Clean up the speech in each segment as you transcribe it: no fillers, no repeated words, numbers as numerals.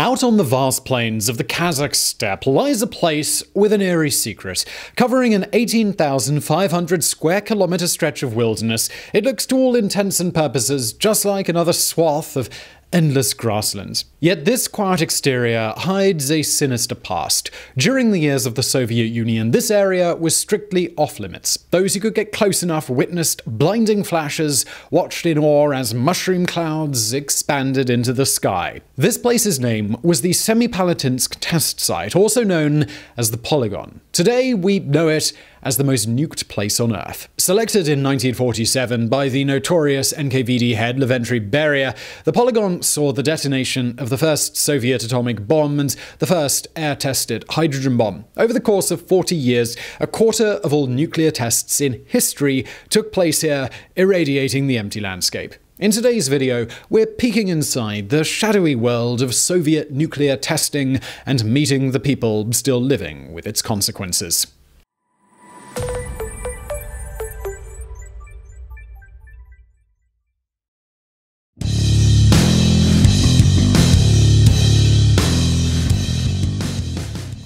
Out on the vast plains of the Kazakh steppe lies a place with an eerie secret. Covering an 18,500 square kilometer stretch of wilderness, it looks to all intents and purposes just like another swath of endless grasslands. Yet this quiet exterior hides a sinister past. During the years of the Soviet Union, this area was strictly off-limits. Those who could get close enough witnessed blinding flashes, watched in awe as mushroom clouds expanded into the sky. This place's name was the Semipalatinsk Test Site, also known as the Polygon. Today, we know it as the most nuked place on Earth. Selected in 1947 by the notorious NKVD head Lavrentiy Beria, the Polygon saw the detonation of the first Soviet atomic bomb and the first air-tested hydrogen bomb. Over the course of 40 years, a quarter of all nuclear tests in history took place here, irradiating the empty landscape. In today's video, we're peeking inside the shadowy world of Soviet nuclear testing and meeting the people still living with its consequences.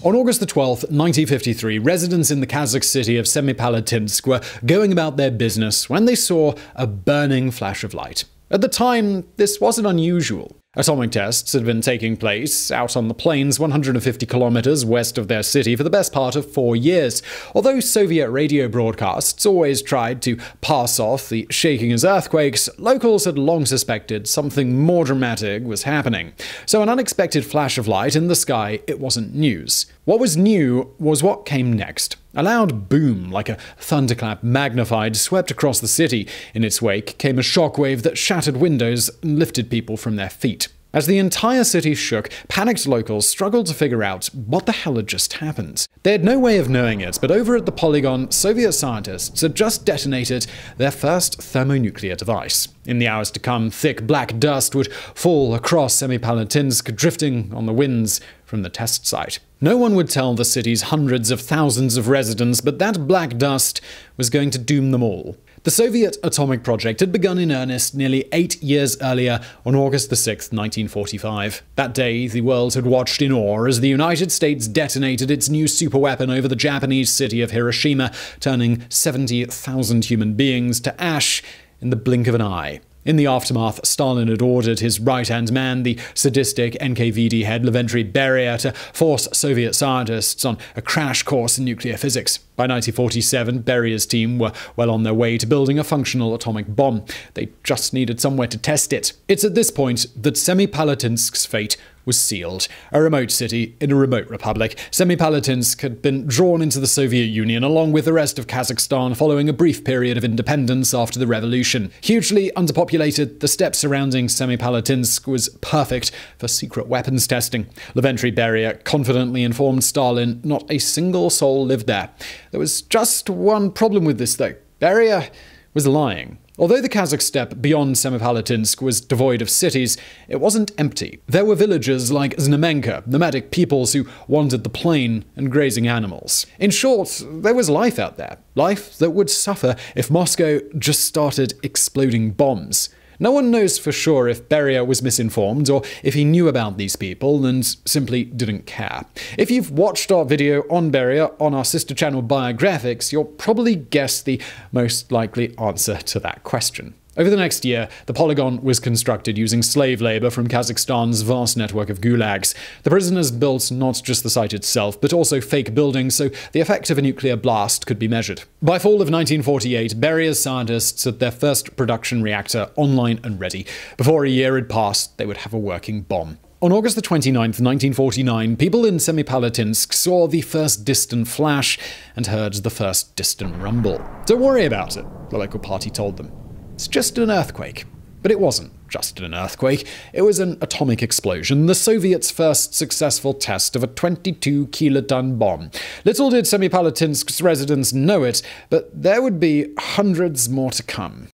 On August the 12th, 1953, residents in the Kazakh city of Semipalatinsk were going about their business when they saw a burning flash of light. At the time, this wasn't unusual. Atomic tests had been taking place out on the plains 150 kilometers west of their city for the best part of 4 years. Although Soviet radio broadcasts always tried to pass off the shaking as earthquakes, locals had long suspected something more dramatic was happening. So an unexpected flash of light in the sky, it wasn't news. What was new was what came next. A loud boom, like a thunderclap magnified, swept across the city. In its wake came a shockwave that shattered windows and lifted people from their feet. As the entire city shook, panicked locals struggled to figure out what the hell had just happened. They had no way of knowing it, but over at the Polygon, Soviet scientists had just detonated their first thermonuclear device. In the hours to come, thick black dust would fall across Semipalatinsk, drifting on the winds from the test site. No one would tell the city's hundreds of thousands of residents, but that black dust was going to doom them all. The Soviet atomic project had begun in earnest nearly 8 years earlier, on August 6, 1945. That day, the world had watched in awe as the United States detonated its new superweapon over the Japanese city of Hiroshima, turning 70,000 human beings to ash in the blink of an eye. In the aftermath, Stalin had ordered his right-hand man, the sadistic NKVD head Lavrentiy Beria, to force Soviet scientists on a crash course in nuclear physics. By 1947, Beria's team were well on their way to building a functional atomic bomb. They just needed somewhere to test it. It's at this point that Semipalatinsk's fate was sealed. A remote city in a remote republic, Semipalatinsk had been drawn into the Soviet Union along with the rest of Kazakhstan following a brief period of independence after the revolution. Hugely underpopulated, the steppe surrounding Semipalatinsk was perfect for secret weapons testing. Lavrentiy Beria confidently informed Stalin not a single soul lived there. There was just one problem with this, though. Beria was lying. Although the Kazakh steppe beyond Semipalatinsk was devoid of cities, it wasn't empty. There were villages like Znamenka, nomadic peoples who wandered the plain, and grazing animals. In short, there was life out there. Life that would suffer if Moscow just started exploding bombs. No one knows for sure if Beria was misinformed or if he knew about these people and simply didn't care. If you've watched our video on Beria on our sister channel Biographics, you'll probably guess the most likely answer to that question. Over the next year, the Polygon was constructed using slave labor from Kazakhstan's vast network of gulags. The prisoners built not just the site itself, but also fake buildings, so the effect of a nuclear blast could be measured. By fall of 1948, Beria's scientists had their first production reactor online and ready. Before a year had passed, they would have a working bomb. On August the 29th, 1949, people in Semipalatinsk saw the first distant flash and heard the first distant rumble. "Don't worry about it," the local party told them. "It's just an earthquake." But it wasn't just an earthquake. It was an atomic explosion, the Soviets' first successful test of a 22-kiloton bomb. Little did Semipalatinsk's residents know it, but there would be hundreds more to come.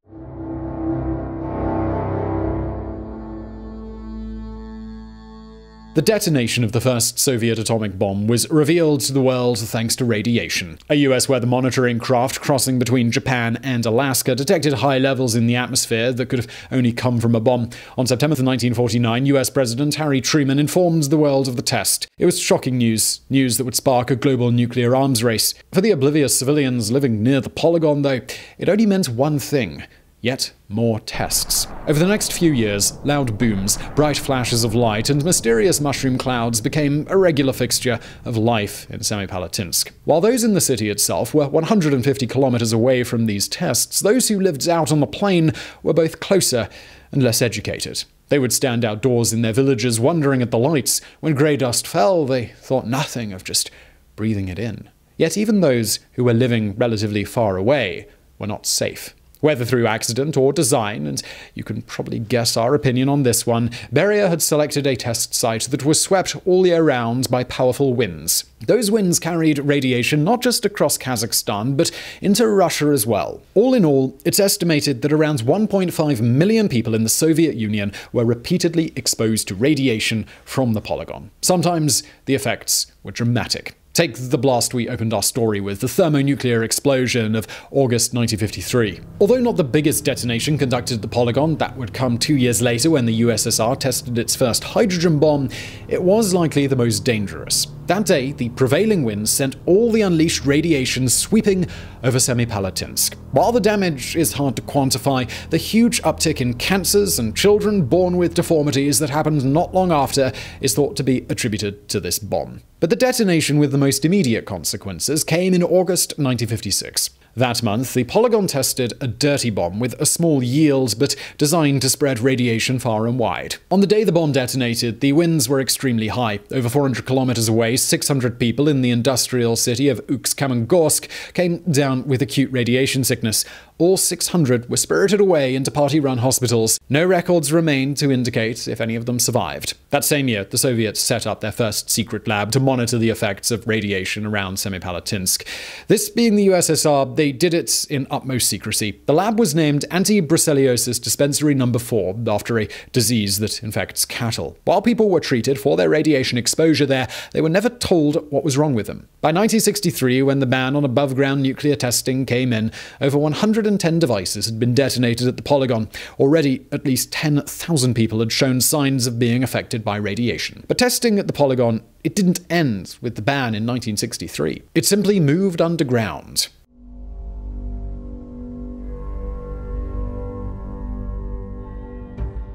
The detonation of the first Soviet atomic bomb was revealed to the world thanks to radiation. A US weather monitoring craft crossing between Japan and Alaska detected high levels in the atmosphere that could have only come from a bomb. On September 1949, US President Harry Truman informed the world of the test. It was shocking news that would spark a global nuclear arms race. For the oblivious civilians living near the Polygon, though, it only meant one thing. Yet more tests. Over the next few years, loud booms, bright flashes of light, and mysterious mushroom clouds became a regular fixture of life in Semipalatinsk. While those in the city itself were 150 kilometers away from these tests, those who lived out on the plain were both closer and less educated. They would stand outdoors in their villages, wondering at the lights. When grey dust fell, they thought nothing of just breathing it in. Yet even those who were living relatively far away were not safe. Whether through accident or design, and you can probably guess our opinion on this one, Beria had selected a test site that was swept all year round by powerful winds. Those winds carried radiation not just across Kazakhstan, but into Russia as well. All in all, it's estimated that around 1.5 million people in the Soviet Union were repeatedly exposed to radiation from the Polygon. Sometimes the effects were dramatic. Take the blast we opened our story with, the thermonuclear explosion of August 1953. Although not the biggest detonation conducted at the Polygon, that would come 2 years later when the USSR tested its first hydrogen bomb, it was likely the most dangerous. That day, the prevailing winds sent all the unleashed radiation sweeping over Semipalatinsk. While the damage is hard to quantify, the huge uptick in cancers and children born with deformities that happened not long after is thought to be attributed to this bomb. But the detonation with the most immediate consequences came in August 1956. That month, the Polygon tested a dirty bomb with a small yield, but designed to spread radiation far and wide. On the day the bomb detonated, the winds were extremely high. Over 400 kilometers away, 600 people in the industrial city of Ust-Kamenogorsk came down with acute radiation sickness. All 600 were spirited away into party-run hospitals. No records remain to indicate if any of them survived. That same year, the Soviets set up their first secret lab to monitor the effects of radiation around Semipalatinsk. This being the USSR, they did it in utmost secrecy. The lab was named Anti-Brucellosis Dispensary No. 4, after a disease that infects cattle. While people were treated for their radiation exposure there, they were never told what was wrong with them. By 1963, when the ban on above-ground nuclear testing came in, over 110 devices had been detonated at the Polygon. Already, at least 10,000 people had shown signs of being affected by radiation. But testing at the Polygon, it didn't end with the ban in 1963. It simply moved underground.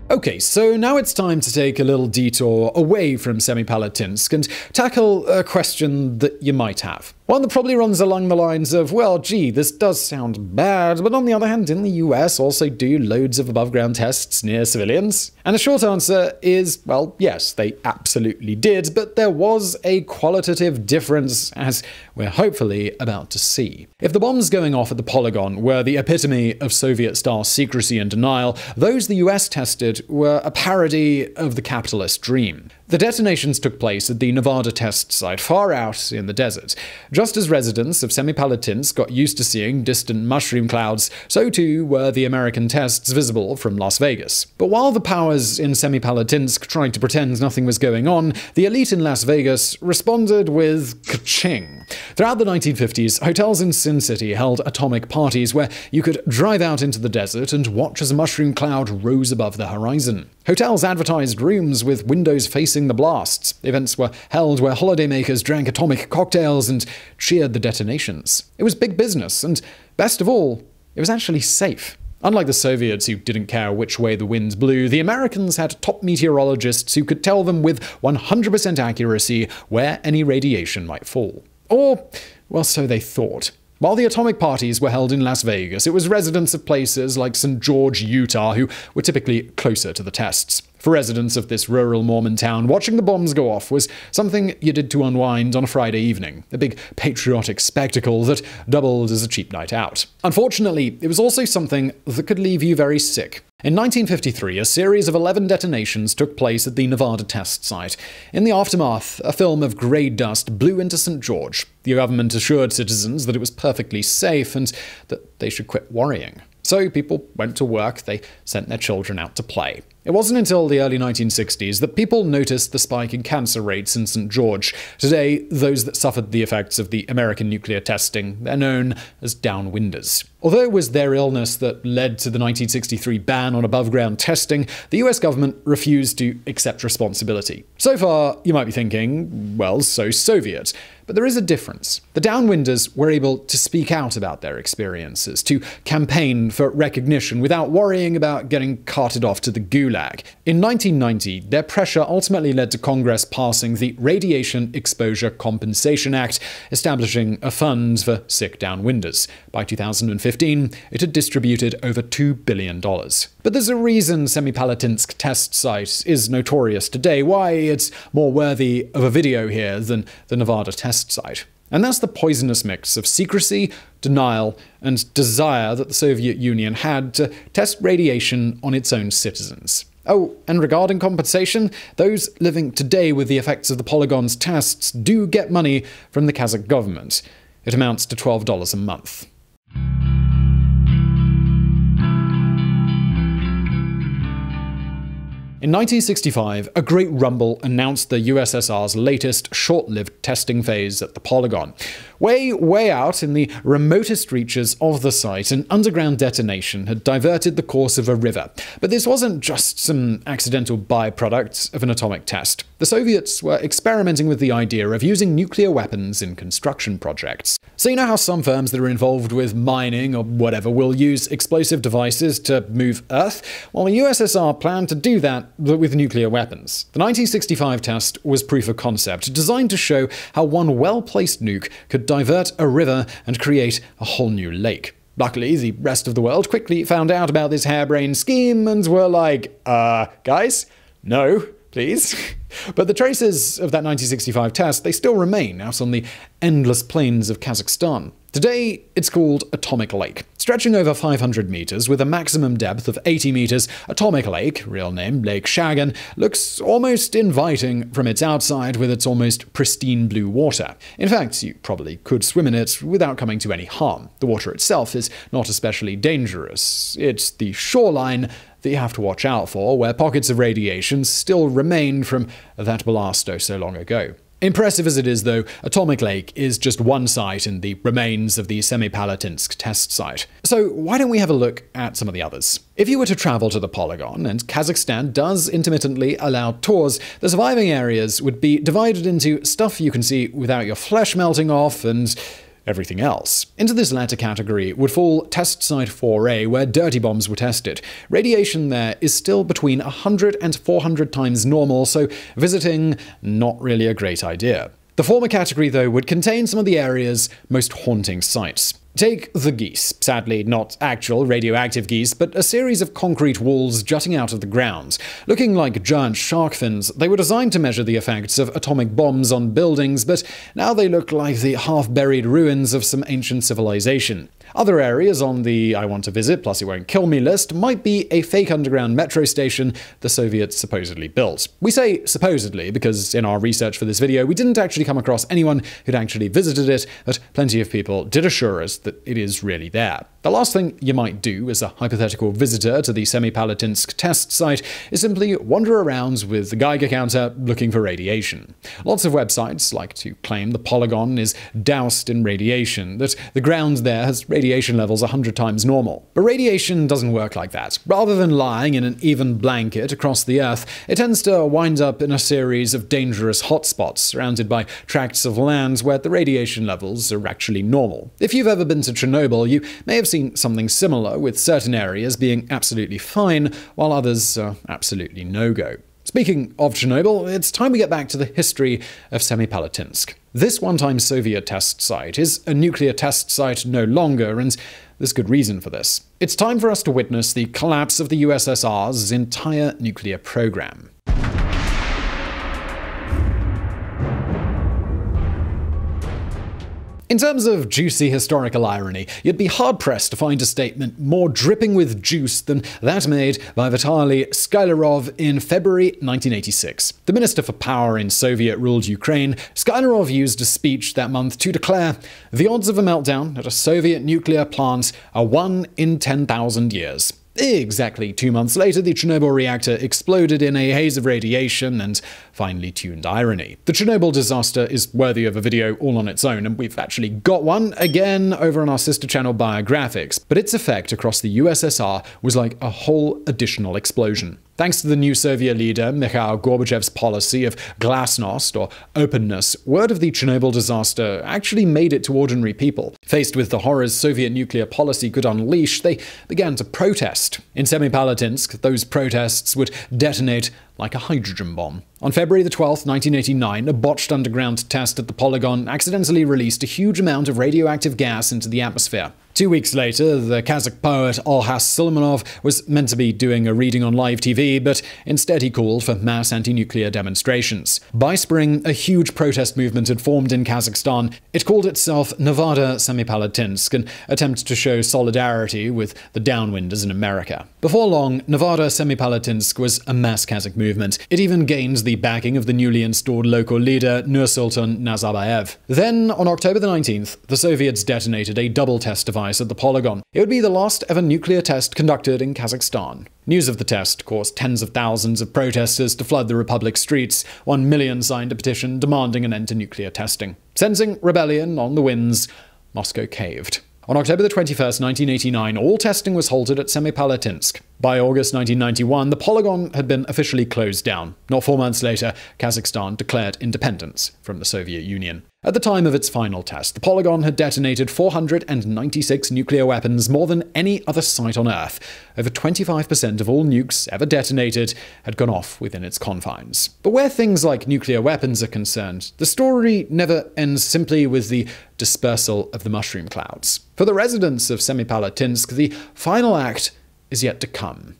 Okay, so now it's time to take a little detour away from Semipalatinsk and tackle a question that you might have. One that probably runs along the lines of, well, gee, this does sound bad, but on the other hand, didn't the US also do loads of above-ground tests near civilians? And the short answer is, well, yes, they absolutely did, but there was a qualitative difference, as we're hopefully about to see. If the bombs going off at the Polygon were the epitome of Soviet-style secrecy and denial, those the US tested were a parody of the capitalist dream. The detonations took place at the Nevada Test Site, far out in the desert. Just as residents of Semipalatinsk got used to seeing distant mushroom clouds, so too were the American tests visible from Las Vegas. But while the powers in Semipalatinsk tried to pretend nothing was going on, the elite in Las Vegas responded with ka-ching. Throughout the 1950s, hotels in Sin City held atomic parties where you could drive out into the desert and watch as a mushroom cloud rose above the horizon. Hotels advertised rooms with windows facing the blasts. Events were held where holidaymakers drank atomic cocktails and cheered the detonations. It was big business, and best of all, it was actually safe. Unlike the Soviets, who didn't care which way the winds blew, the Americans had top meteorologists who could tell them with 100% accuracy where any radiation might fall. Or, well, so they thought. While the atomic parties were held in Las Vegas, it was residents of places like St. George, Utah, who were typically closer to the tests. For residents of this rural Mormon town, watching the bombs go off was something you did to unwind on a Friday evening, a big patriotic spectacle that doubled as a cheap night out. Unfortunately, it was also something that could leave you very sick. In 1953, a series of 11 detonations took place at the Nevada Test Site. In the aftermath, a film of grey dust blew into St. George. The government assured citizens that it was perfectly safe and that they should quit worrying. So people went to work, they sent their children out to play. It wasn't until the early 1960s that people noticed the spike in cancer rates in St. George. Today, those that suffered the effects of the American nuclear testing, they're known as downwinders. Although it was their illness that led to the 1963 ban on above-ground testing, the US government refused to accept responsibility. So far, you might be thinking, well, so Soviet. But there is a difference. The downwinders were able to speak out about their experiences, to campaign for recognition without worrying about getting carted off to the gulag. In 1990, their pressure ultimately led to Congress passing the Radiation Exposure Compensation Act, establishing a fund for sick downwinders. By 2015, it had distributed over $2 billion. But there's a reason Semipalatinsk Test Site is notorious today, why it's more worthy of a video here than the Nevada Test Site. And that's the poisonous mix of secrecy, denial, and desire that the Soviet Union had to test radiation on its own citizens. Oh, and regarding compensation, those living today with the effects of the Polygon's tests do get money from the Kazakh government. It amounts to $12 a month. In 1965, a great rumble announced the USSR's latest short-lived testing phase at the Polygon. Way, way out in the remotest reaches of the site, an underground detonation had diverted the course of a river. But this wasn't just some accidental byproduct of an atomic test. The Soviets were experimenting with the idea of using nuclear weapons in construction projects. So you know how some firms that are involved with mining or whatever will use explosive devices to move Earth? Well, the USSR planned to do that but with nuclear weapons. The 1965 test was proof of concept, designed to show how one well-placed nuke could divert a river and create a whole new lake. Luckily, the rest of the world quickly found out about this harebrained scheme and were like, guys? No, please? But the traces of that 1965 test, they still remain out on the endless plains of Kazakhstan. Today, it's called Atomic Lake. Stretching over 500 meters with a maximum depth of 80 meters, Atomic Lake, real name Lake Shagan, looks almost inviting from its outside with its almost pristine blue water. In fact, you probably could swim in it without coming to any harm. The water itself is not especially dangerous. It's the shoreline that you have to watch out for, where pockets of radiation still remain from that blast oh so long ago. Impressive as it is, though, Atomic Lake is just one site in the remains of the Semipalatinsk Test Site. So why don't we have a look at some of the others? If you were to travel to the Polygon, and Kazakhstan does intermittently allow tours, the surviving areas would be divided into stuff you can see without your flesh melting off and everything else. Into this latter category would fall Test Site 4A, where dirty bombs were tested. Radiation there is still between 100 and 400 times normal, so visiting, not really a great idea. The former category, though, would contain some of the area's most haunting sites. Take the geese. Sadly, not actual radioactive geese, but a series of concrete walls jutting out of the ground. Looking like giant shark fins, they were designed to measure the effects of atomic bombs on buildings, but now they look like the half-buried ruins of some ancient civilization. Other areas on the I want to visit plus it won't kill me list might be a fake underground metro station the Soviets supposedly built. We say supposedly because in our research for this video we didn't actually come across anyone who'd actually visited it, but plenty of people did assure us that it is really there. The last thing you might do as a hypothetical visitor to the Semipalatinsk Test Site is simply wander around with the Geiger counter looking for radiation. Lots of websites like to claim the Polygon is doused in radiation, that the ground there has radiation levels 100 times normal. But radiation doesn't work like that. Rather than lying in an even blanket across the Earth, it tends to wind up in a series of dangerous hotspots surrounded by tracts of land where the radiation levels are actually normal. If you've ever been to Chernobyl, you may have seen something similar, with certain areas being absolutely fine, while others are absolutely no-go. Speaking of Chernobyl, it's time we get back to the history of Semipalatinsk. This one-time Soviet test site is a nuclear test site no longer, and there's good reason for this. It's time for us to witness the collapse of the USSR's entire nuclear program. In terms of juicy historical irony, you'd be hard-pressed to find a statement more dripping with juice than that made by Vitaly Skylarov in February 1986. The Minister for Power in Soviet-ruled Ukraine, Skylarov used a speech that month to declare, "The odds of a meltdown at a Soviet nuclear plant are 1 in 10,000 years." Exactly 2 months later, the Chernobyl reactor exploded in a haze of radiation and finely tuned irony. The Chernobyl disaster is worthy of a video all on its own, and we've actually got one, again, over on our sister channel Biographics, but its effect across the USSR was like a whole additional explosion. Thanks to the new Soviet leader Mikhail Gorbachev's policy of glasnost, or openness, word of the Chernobyl disaster actually made it to ordinary people. Faced with the horrors Soviet nuclear policy could unleash, they began to protest. In Semipalatinsk, those protests would detonate like a hydrogen bomb. On February the 12th, 1989, a botched underground test at the Polygon accidentally released a huge amount of radioactive gas into the atmosphere. 2 weeks later, the Kazakh poet Alhas Suleimanov was meant to be doing a reading on live TV, but instead he called for mass anti-nuclear demonstrations. By spring, a huge protest movement had formed in Kazakhstan. It called itself Nevada Semipalatinsk, an attempt to show solidarity with the downwinders in America. Before long, Nevada Semipalatinsk was a mass Kazakh movement. It even gained the backing of the newly installed local leader Nursultan Nazarbayev. Then, on October the 19th, the Soviets detonated a double test device at the Polygon. It would be the last ever nuclear test conducted in Kazakhstan. News of the test caused tens of thousands of protesters to flood the republic's streets. 1 million signed a petition demanding an end to nuclear testing. Sensing rebellion on the winds, Moscow caved. On October the 21st, 1989, all testing was halted at Semipalatinsk. By August 1991, the Polygon had been officially closed down. Not 4 months later, Kazakhstan declared independence from the Soviet Union. At the time of its final test, the Polygon had detonated 496 nuclear weapons, more than any other site on Earth. Over 25% of all nukes ever detonated had gone off within its confines. But where things like nuclear weapons are concerned, the story never ends simply with the dispersal of the mushroom clouds. For the residents of Semipalatinsk, the final act is yet to come.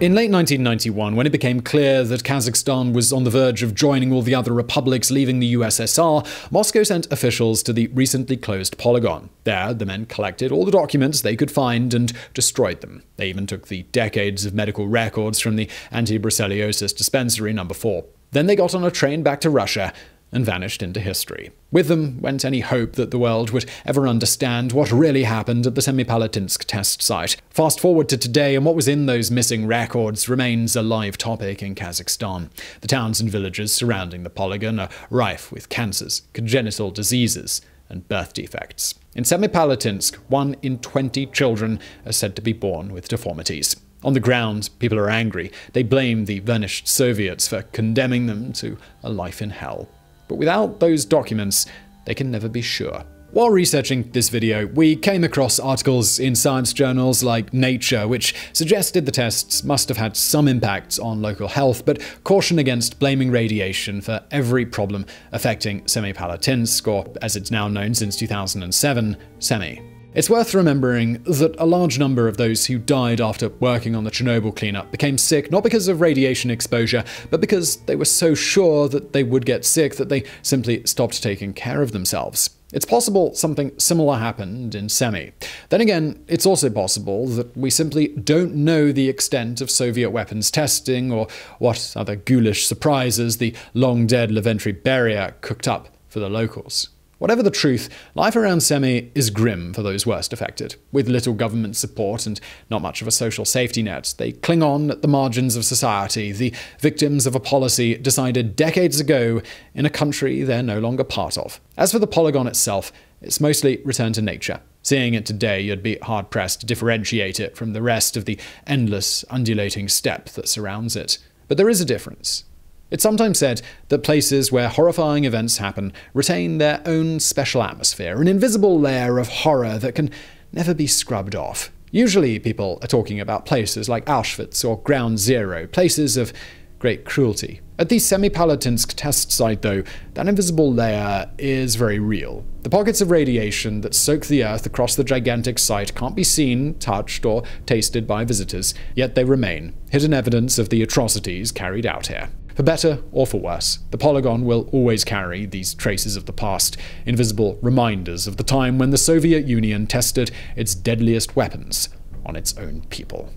In late 1991, when it became clear that Kazakhstan was on the verge of joining all the other republics leaving the USSR, Moscow sent officials to the recently closed Polygon. There, the men collected all the documents they could find and destroyed them. They even took the decades of medical records from the Anti-Brucellosis Dispensary No. 4. Then they got on a train back to Russia and vanished into history. With them went any hope that the world would ever understand what really happened at the Semipalatinsk test site. Fast forward to today, and what was in those missing records remains a live topic in Kazakhstan. The towns and villages surrounding the Polygon are rife with cancers, congenital diseases, and birth defects. In Semipalatinsk, 1 in 20 children are said to be born with deformities. On the ground, people are angry. They blame the vanished Soviets for condemning them to a life in hell. But without those documents, they can never be sure. While researching this video, we came across articles in science journals like Nature, which suggested the tests must have had some impacts on local health, but caution against blaming radiation for every problem affecting Semipalatinsk, or as it's now known since 2007, Semey. It's worth remembering that a large number of those who died after working on the Chernobyl cleanup became sick not because of radiation exposure, but because they were so sure that they would get sick that they simply stopped taking care of themselves. It's possible something similar happened in Semey. Then again, it's also possible that we simply don't know the extent of Soviet weapons testing or what other ghoulish surprises the long-dead Lavrentiy Beria cooked up for the locals. Whatever the truth, life around Semey is grim for those worst affected. With little government support and not much of a social safety net, they cling on at the margins of society, the victims of a policy decided decades ago in a country they're no longer part of. As for the Polygon itself, it's mostly returned to nature. Seeing it today, you'd be hard-pressed to differentiate it from the rest of the endless, undulating steppe that surrounds it. But there is a difference. It's sometimes said that places where horrifying events happen retain their own special atmosphere, an invisible layer of horror that can never be scrubbed off. Usually people are talking about places like Auschwitz or Ground Zero, places of great cruelty. At the Semipalatinsk test site, though, that invisible layer is very real. The pockets of radiation that soak the earth across the gigantic site can't be seen, touched, or tasted by visitors, yet they remain hidden evidence of the atrocities carried out here. For better or for worse, the Polygon will always carry these traces of the past, invisible reminders of the time when the Soviet Union tested its deadliest weapons on its own people.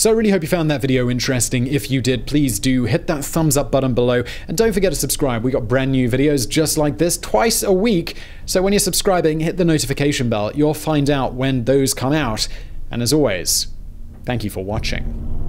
So I really hope you found that video interesting. If you did, please do hit that thumbs up button below, and don't forget to subscribe. We got brand new videos just like this twice a week, so when you're subscribing, hit the notification bell. You'll find out when those come out. And as always, thank you for watching.